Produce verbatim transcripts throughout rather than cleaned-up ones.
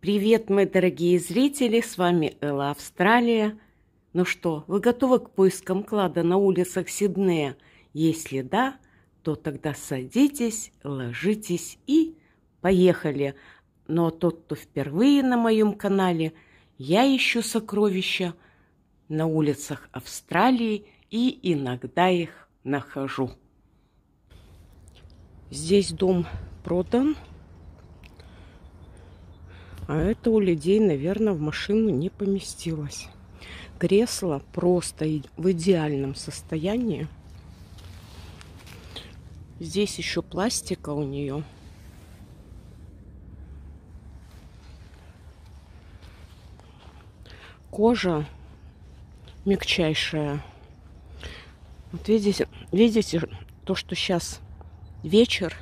Привет, мои дорогие зрители, с вами Элла Австралия. Ну что, вы готовы к поискам клада на улицах Сиднея? Если да, то тогда садитесь, ложитесь и поехали. Но тот, кто впервые на моем канале, я ищу сокровища на улицах Австралии и иногда их нахожу. Здесь дом продан. А это у людей, наверное, в машину не поместилось. Кресло просто в идеальном состоянии. Здесь еще пластика у нее. Кожа мягчайшая. Вот видите, видите, то, что сейчас вечер,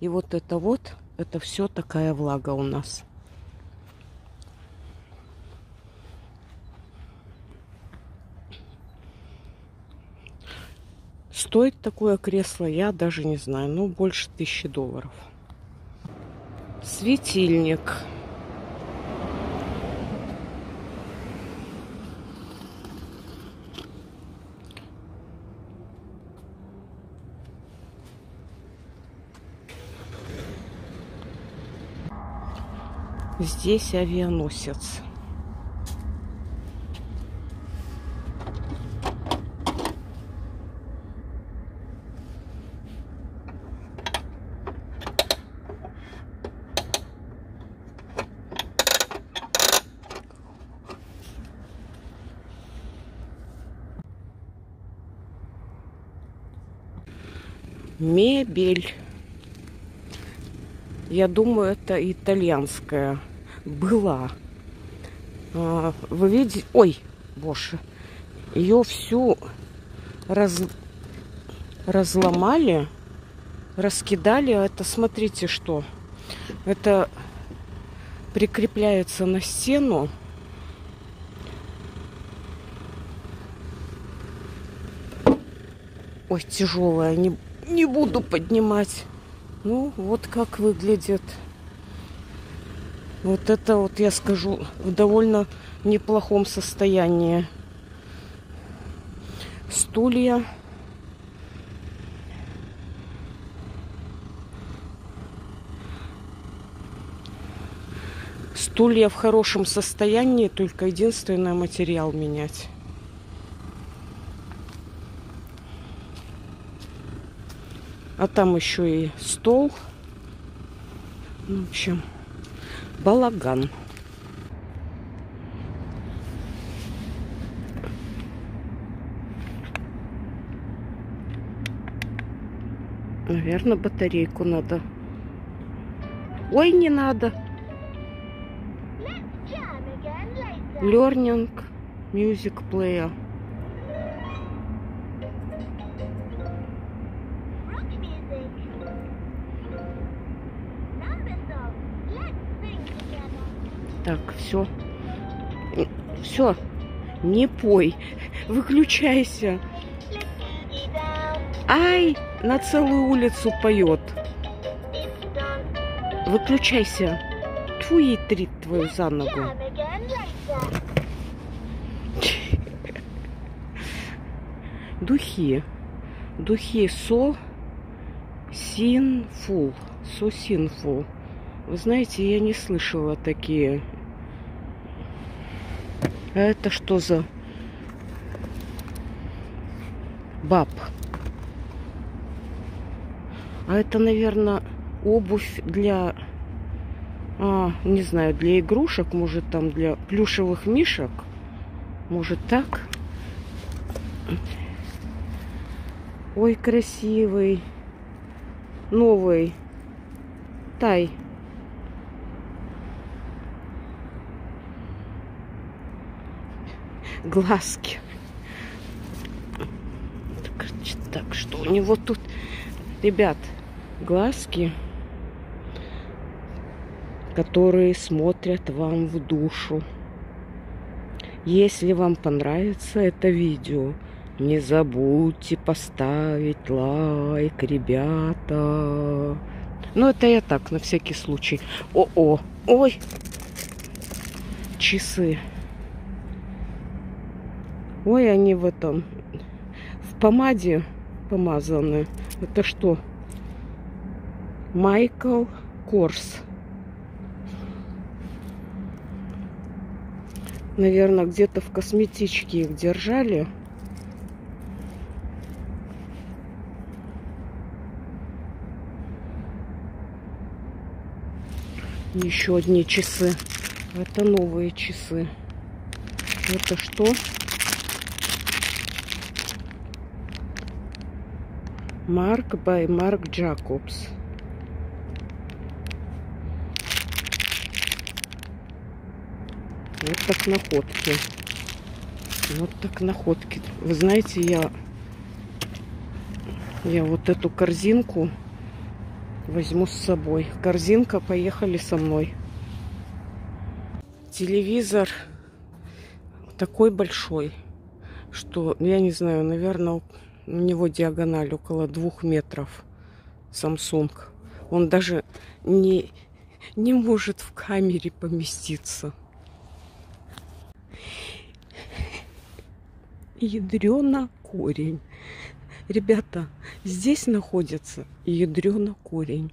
и вот это вот, это все такая влага у нас. Стоит такое кресло, я даже не знаю, но больше тысячи долларов. Светильник. Здесь авианосец. Мебель. Я думаю, это итальянская была. Вы видите? Ой, боже. Ее всю раз... разломали, раскидали. Это, смотрите, что. Это прикрепляется на стену. Ой, тяжелая, не... Не буду поднимать. Ну, вот как выглядит. Вот это вот, я скажу, в довольно неплохом состоянии. Стулья. Стулья в хорошем состоянии, только единственное, материал менять. А там еще и стол. В общем, балаган. Наверное, батарейку надо. Ой, не надо. Learning music player. Так, все. Все. Не пой. Выключайся. Ай, на целую улицу поет. Выключайся. Тьфу, ей трит твою за ногу. Духи. Духи со синфул. Со синфул. Вы знаете, я не слышала такие. А это что за баб? А это, наверное, обувь для, а, не знаю, для игрушек, может, там для плюшевых мишек. Может, так? Ой, красивый. Новый. Тай. Глазки. Так, так, что у него тут, ребят, глазки, которые смотрят вам в душу. Если вам понравится это видео, не забудьте поставить лайк, ребята. Ну, это я так, на всякий случай. О-о, ой, часы. Ой, они в этом, в помаде помазаны. Это что? Майкл Корс. Наверное, где-то в косметичке их держали. Еще одни часы. Это новые часы. Это что? Марк by Марк Джейкобс. Вот так находки. Вот так находки. Вы знаете, я, я вот эту корзинку возьму с собой. Корзинка, поехали со мной. Телевизор такой большой, что, я не знаю, наверное, у него диагональ около двух метров. Samsung. Он даже не, не может в камере поместиться. Ядрёна корень. Ребята, здесь находится ядрёна корень.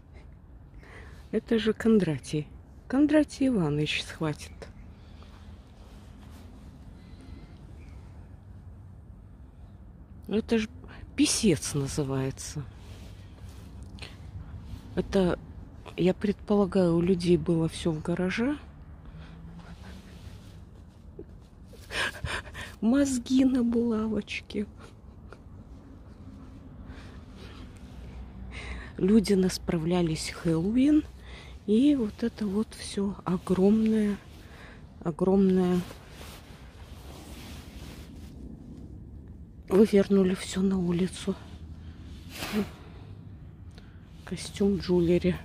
Это же Кондратий. Кондратий Иванович схватит. Это же писец называется. Это, я предполагаю, у людей было все в гараже. Мозги на булавочке. Люди насправлялись в Хэллоуин. И вот это вот все огромное, огромное. Вы вернули все на улицу. Костюм джулери.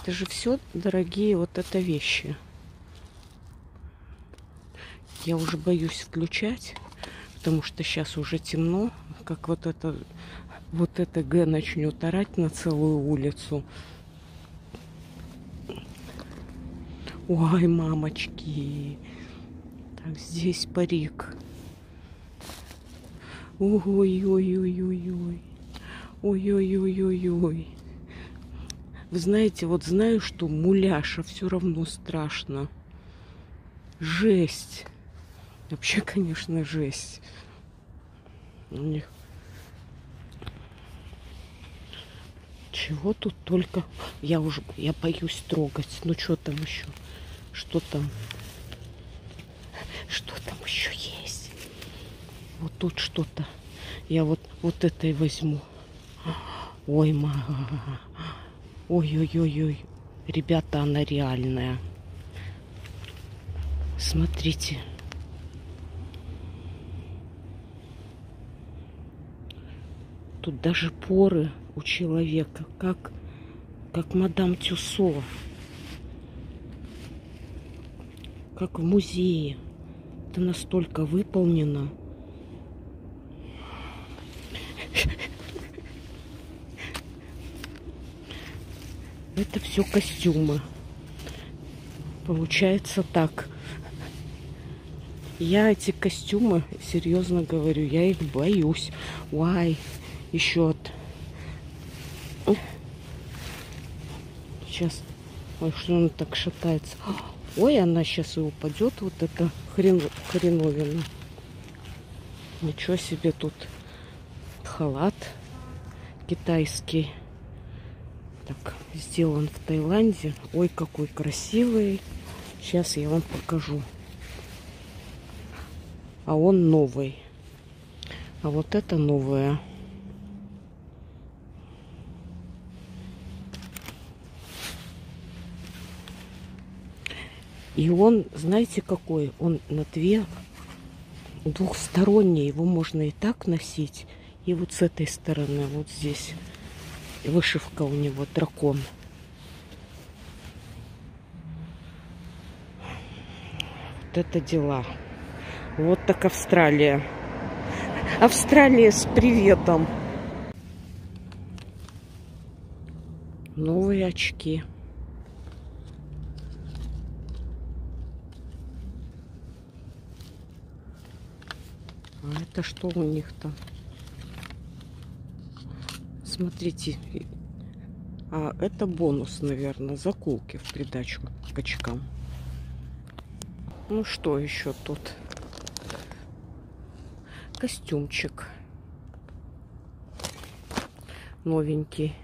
Это же все дорогие вот это вещи. Я уже боюсь включать, потому что сейчас уже темно, как вот это, вот это Г начнет орать на целую улицу. Ой, мамочки. Так, здесь парик. Ой-ой-ой-ой-ой. Ой-ой-ой-ой-ой. Вы знаете, вот знаю, что муляша, все равно страшно. Жесть. Вообще, конечно, жесть. У них чего тут только. Я уже, я боюсь трогать. Ну что там еще? Что там? Что там еще есть? Вот тут что-то. Я вот, вот это и возьму. Ой, мама. Ой-ой-ой-ой. Ребята, она реальная. Смотрите. Тут даже поры у человека, как, как мадам Тюссо, как в музее. Это настолько выполнено. Это все костюмы. Получается так. Я эти костюмы, серьезно говорю, я их боюсь. Уай. Еще от... Сейчас... Ой, что она так шатается? Ой, она сейчас и упадет. Вот эта хрен... хреновина. Ничего себе тут. Халат китайский. Так, сделан в Таиланде. Ой, какой красивый. Сейчас я вам покажу. А он новый. А вот это новое. И он, знаете, какой? Он на две, двухсторонний. Его можно и так носить. И вот с этой стороны, вот здесь, вышивка у него, дракон. Вот это дела. Вот так Австралия. Австралия с приветом. Новые очки. А это что у них-то? Смотрите. А это бонус, наверное, заколки в придачу к очкам. Ну что еще тут? Костюмчик. Новенький.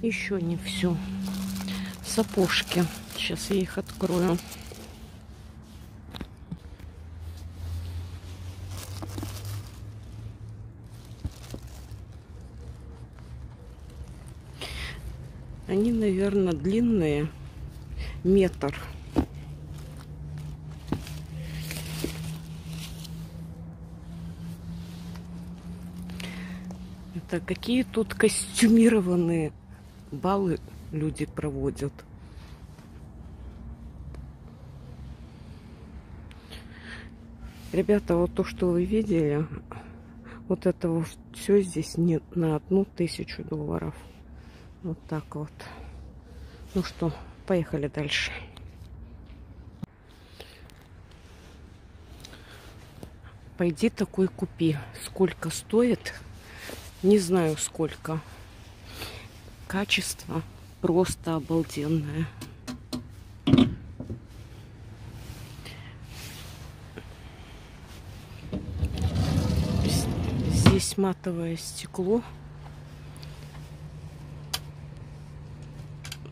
Еще не все. Сапожки. Сейчас я их открою. Они, наверное, длинные. Метр. Это какие тут костюмированные баллы люди проводят. Ребята, вот то, что вы видели, вот это вот все здесь не на одну тысячу долларов. Вот так вот. Ну что, поехали дальше. Пойди такой купи. Сколько стоит? Не знаю сколько. Качество просто обалденное. Здесь матовое стекло.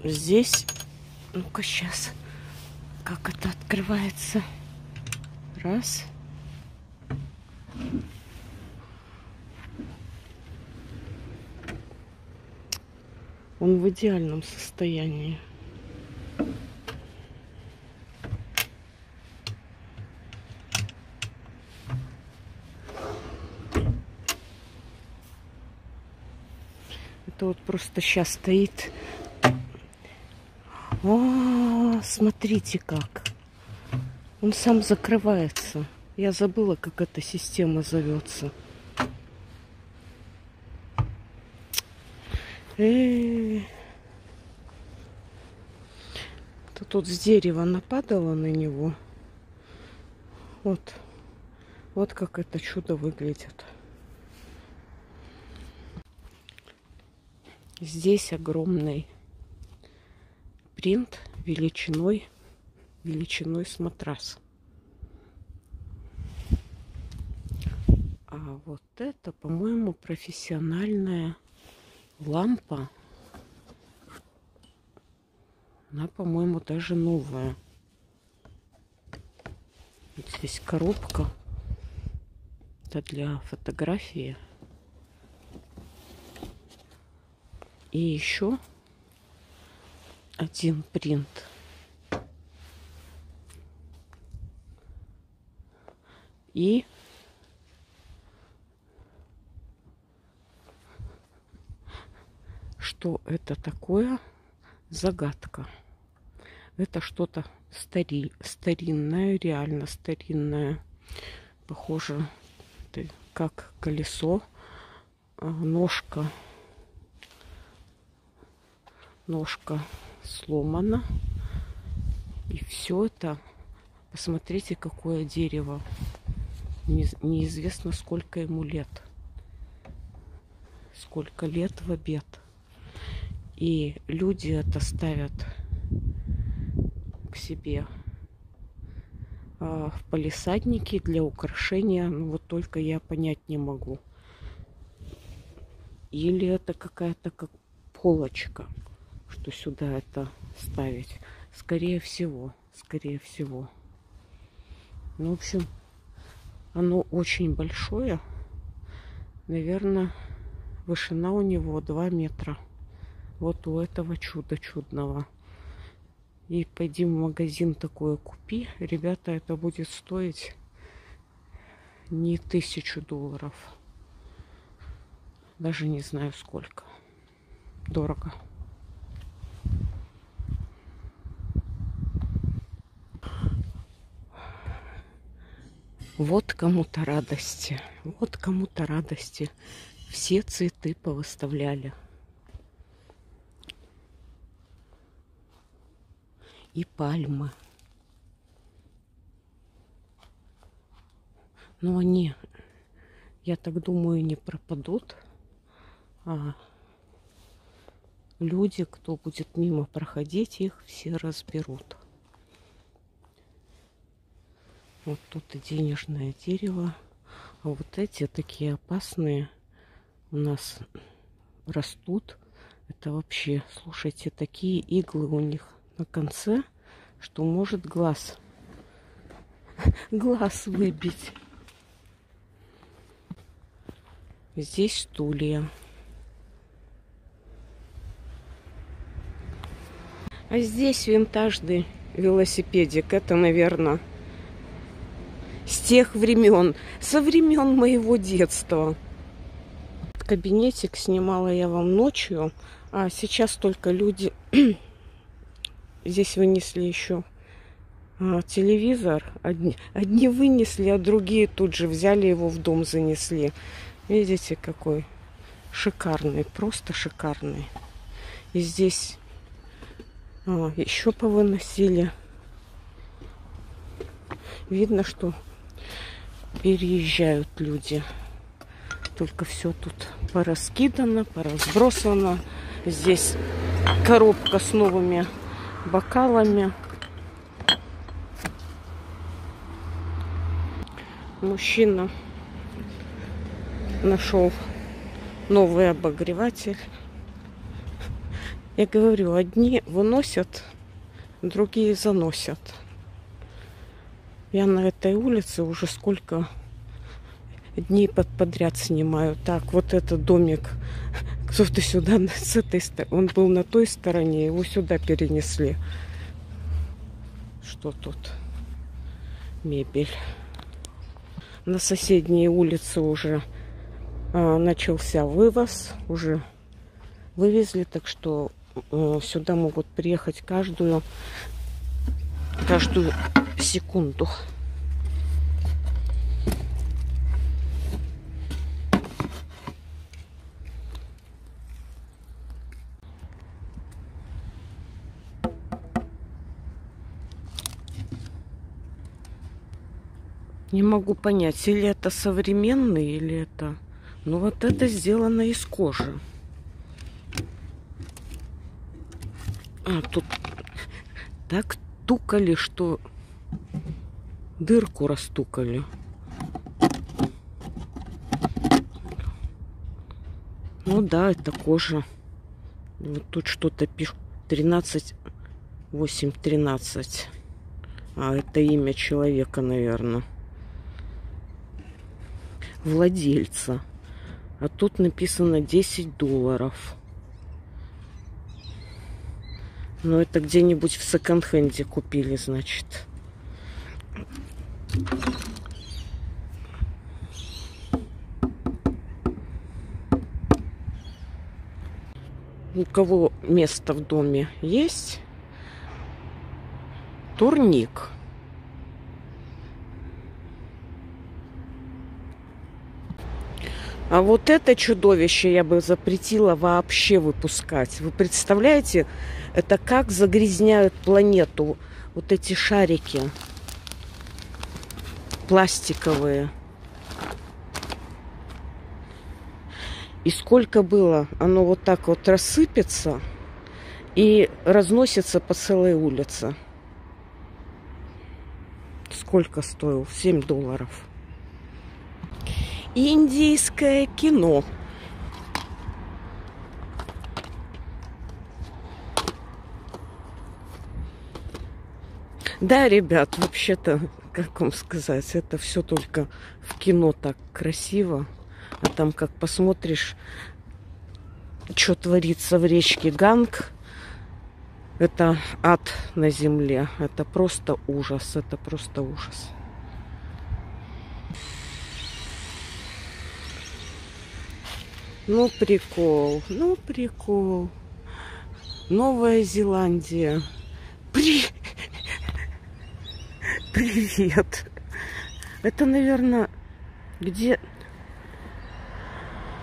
Здесь, ну-ка сейчас, как это открывается. Раз. Он в идеальном состоянии. Это вот просто сейчас стоит. А, смотрите как. Он сам закрывается. Я забыла, как эта система зовется. Э-э-э. Тут с дерева нападало на него. Вот. Вот как это чудо выглядит. Здесь огромный принт величиной, величиной с матрас. А вот это, по-моему, профессиональная лампа. Она, по-моему, даже новая. Вот здесь коробка. Это для фотографии. И еще один принт. И что это такое? Загадка. Это что-то стари... старинное, реально старинное. Похоже, это как колесо, ножка, ножка сломана. И все это, посмотрите, какое дерево. Не... Неизвестно, сколько ему лет. Сколько лет в обед. И люди это ставят к себе а в палисадники для украшения. Ну, вот только я понять не могу. Или это какая-то как полочка, что сюда это ставить. Скорее всего, скорее всего. Ну, в общем, оно очень большое. Наверное, вышина у него два метра. Вот у этого чуда чудного. И пойди в магазин такое купи. Ребята, это будет стоить не тысячу долларов. Даже не знаю сколько. Дорого. Вот кому-то радости. Вот кому-то радости. Все цветы повыставляли. и пальма. Но они, я так думаю, не пропадут. А люди, кто будет мимо проходить, их все разберут. Вот тут и денежное дерево. А вот эти такие опасные у нас растут. Это вообще, слушайте, такие иглы у них на конце, что может глаз, глаз выбить. Здесь стулья. А здесь винтажный велосипедик. Это, наверное, с тех времен, со времен моего детства. Кабинетик снимала я вам ночью, а сейчас только люди... Здесь вынесли еще а, телевизор. Одни, одни вынесли, а другие тут же взяли его в дом, занесли. Видите, какой шикарный, просто шикарный. И здесь а, еще повыносили. Видно, что переезжают люди. Только все тут пораскидано, поразбросано. Здесь коробка с новыми бокалами. Мужчина нашел новый обогреватель. Я говорю, одни выносят, другие заносят. Я на этой улице уже сколько дней под подряд снимаю. Так, вот этот домик кто-то сюда, с этой стороны, он был на той стороне, его сюда перенесли. Что тут? Мебель. На соседней улице уже а, начался вывоз, уже вывезли, так что а, сюда могут приехать каждую каждую секунду. Не могу понять, или это современный, или это... Ну вот это сделано из кожи. А тут так тукали, что... Дырку растукали. Ну да, это кожа. Вот тут что-то пишут. тринадцать восемь тринадцать. А это имя человека, наверное. Владельца. А тут написано десять долларов. Но это где-нибудь в секонд-хенде купили, значит. У кого место в доме есть, турник. А вот это чудовище я бы запретила вообще выпускать. Вы представляете, это как загрязняют планету вот эти шарики пластиковые. И сколько было, оно вот так вот рассыпется и разносится по целой улице. Сколько стоил? семь долларов. Индийское кино. Да, ребят, вообще-то, как вам сказать, это все только в кино так красиво. А там, как посмотришь, что творится в речке Ганг, это ад на земле. Это просто ужас, это просто ужас. Ну, прикол, ну, прикол. Новая Зеландия. При... Привет. Это, наверное, где...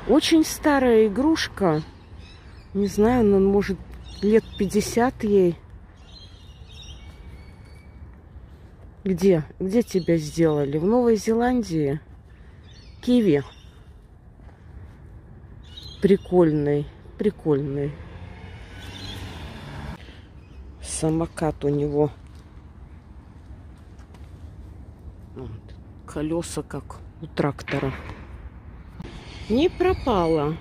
Очень старая игрушка. Не знаю, но, может, лет пятьдесят ей. Где? Где тебя сделали? В Новой Зеландии? Киви. Прикольный, прикольный. Самокат у него. Колеса как у трактора. Не пропало.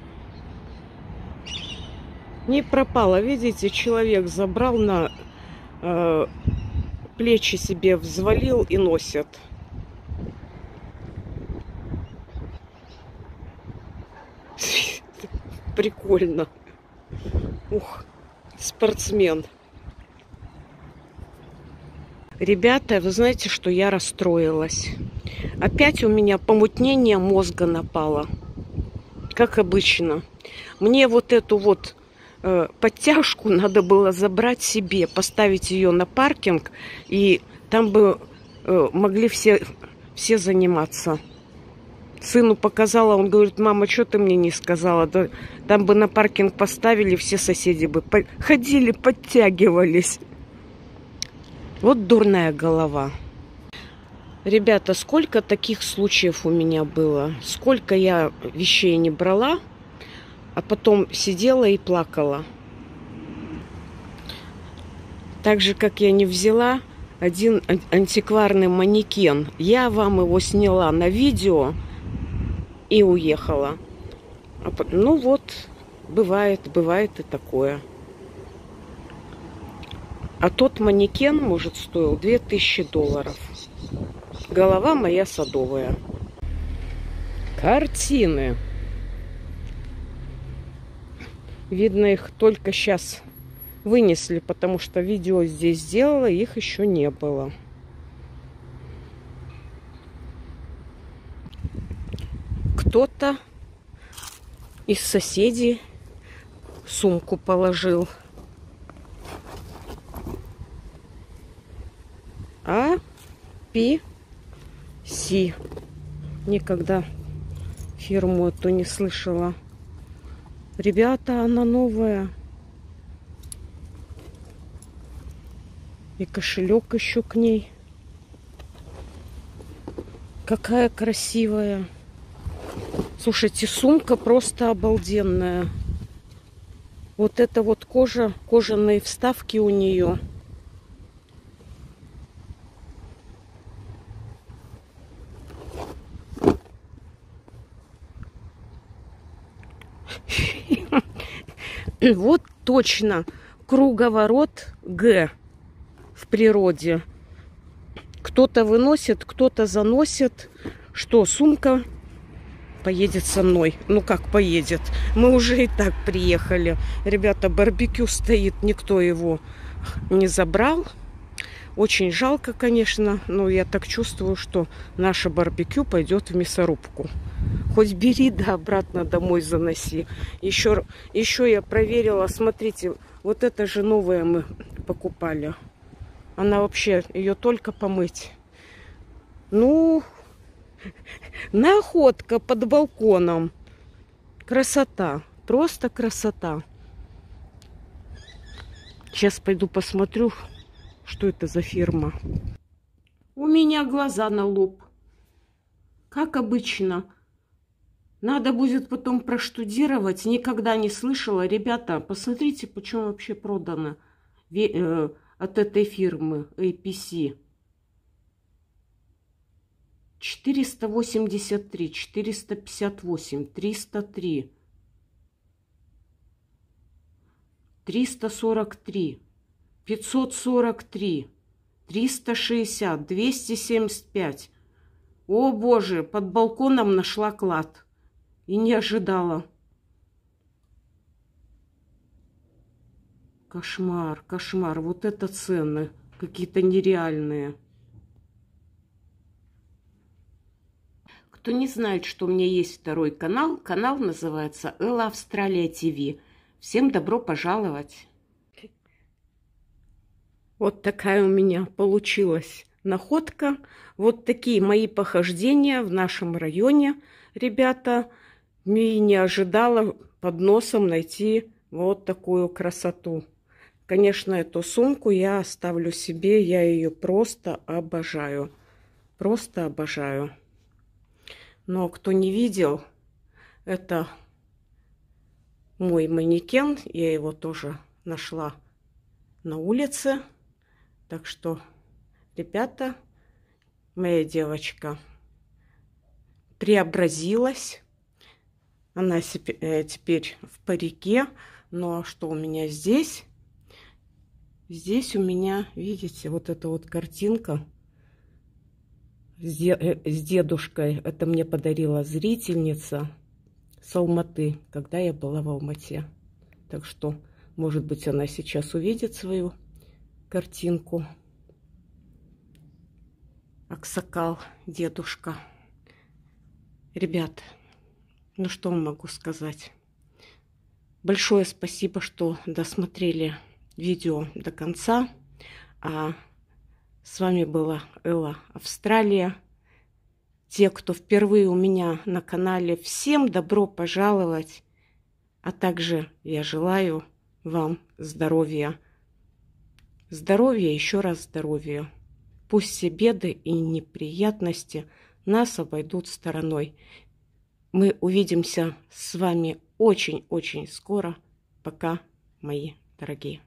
Не пропало. Видите, человек забрал на э, плечи себе, взвалил и носит. Прикольно. Ух, спортсмен. Ребята, вы знаете, что я расстроилась. Опять у меня помутнение мозга напало. Как обычно. Мне вот эту вот э, подтяжку надо было забрать себе, поставить ее на паркинг, и там бы э, могли все, все заниматься. Сыну показала, он говорит: мама, что ты мне не сказала? Да, там бы на паркинг поставили, все соседи бы по- ходили, подтягивались. Вот дурная голова. Ребята, сколько таких случаев у меня было. Сколько я вещей не брала, а потом сидела и плакала. Так же, как я не взяла один антикварный манекен. Я вам его сняла на видео и уехала. Ну вот, бывает, бывает и такое. А тот манекен, может, стоил две тысячи долларов. Голова моя садовая. Картины. Видно, их только сейчас вынесли, потому что видео здесь сделала, их еще не было. Кто-то из соседей сумку положил. А Пи Си. Никогда фирму эту не слышала. Ребята, она новая. И кошелек еще к ней. Какая красивая. Слушайте, сумка просто обалденная. Вот это вот кожа, кожаные вставки у нее. Вот точно круговорот Г в природе. Кто-то выносит, кто-то заносит. Что, сумка поедет со мной? Ну как поедет? Мы уже и так приехали. Ребята, барбекю стоит, никто его не забрал. Очень жалко, конечно, но я так чувствую, что наше барбекю пойдет в мясорубку. Хоть бери, да обратно домой заноси. Еще, еще я проверила, смотрите, вот это же новое мы покупали. Она вообще, ее только помыть. Ну, находка под балконом. Красота, просто красота. Сейчас пойду посмотрю, что это за фирма. У меня глаза на лоб. Как обычно. Надо будет потом проштудировать. Никогда не слышала. Ребята, посмотрите, почему вообще продано от этой фирмы Эй Пи Си. четыреста восемьдесят три, четыреста пятьдесят восемь, триста три, триста сорок три, пятьсот сорок три, триста шестьдесят, двести семьдесят пять. О боже, под балконом нашла клад. И не ожидала. Кошмар, кошмар. Вот это цены какие-то нереальные. Кто не знает, что у меня есть второй канал, канал называется Элла Австралия Тв. Всем добро пожаловать. Вот такая у меня получилась находка. Вот такие мои похождения в нашем районе, ребята. И не ожидала под носом найти вот такую красоту. Конечно, эту сумку я оставлю себе, я ее просто обожаю. Просто обожаю. Но кто не видел, это мой манекен. Я его тоже нашла на улице. Так что, ребята, моя девочка преобразилась. Она теперь в парике. Но что у меня здесь? Здесь у меня, видите, вот эта вот картинка с дедушкой. Это мне подарила зрительница с Алматы, когда я была в Алмате. Так что, может быть, она сейчас увидит свою картинку. Аксакал, дедушка. Ребят, ну что могу сказать? Большое спасибо, что досмотрели видео до конца. А с вами была Элла Австралия. Те, кто впервые у меня на канале, всем добро пожаловать. А также я желаю вам здоровья. Здоровья, еще раз здоровья. Пусть все беды и неприятности нас обойдут стороной. Мы увидимся с вами очень-очень скоро. Пока, мои дорогие.